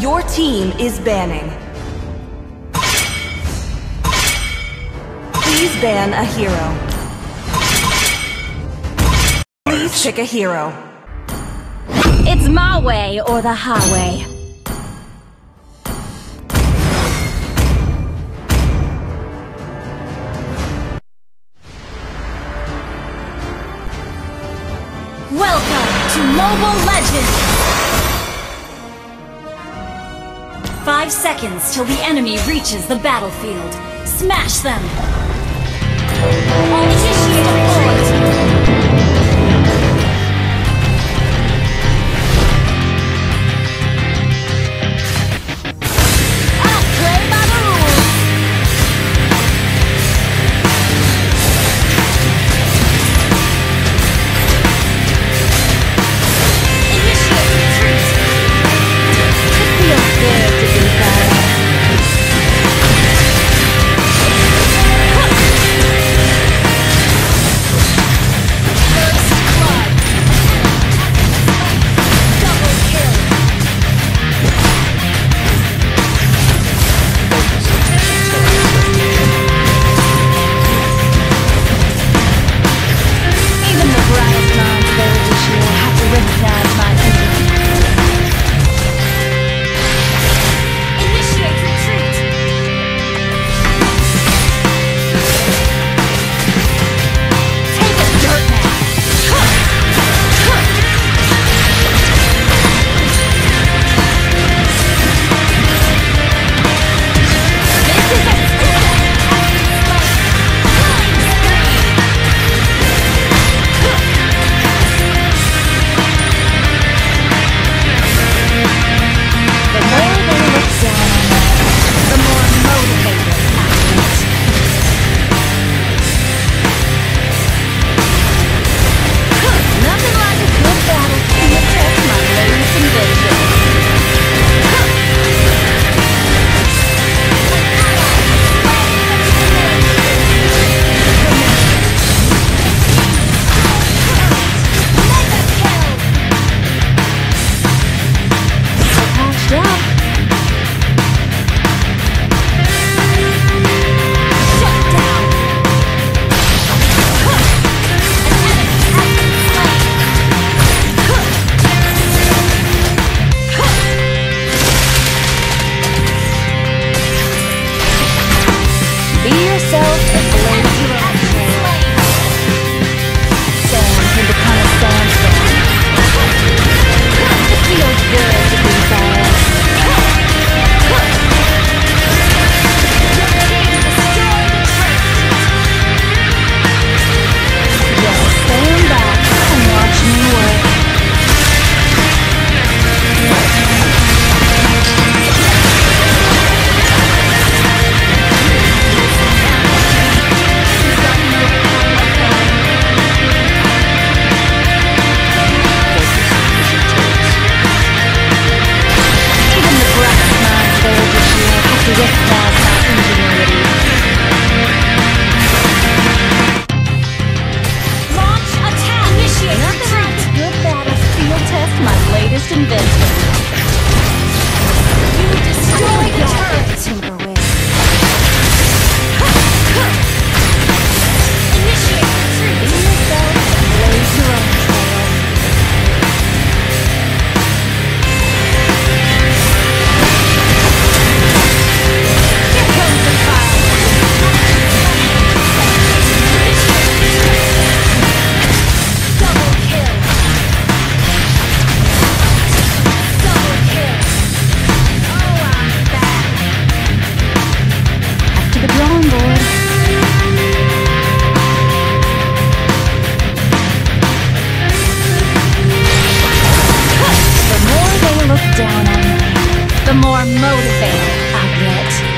Your team is banning. Please ban a hero. Please pick a hero. It's my way or the highway. Welcome to Mobile Legends! 5 seconds till the enemy reaches the battlefield. Smash them! All tissues aboard! I'll play by the down on me, the more motivated I get.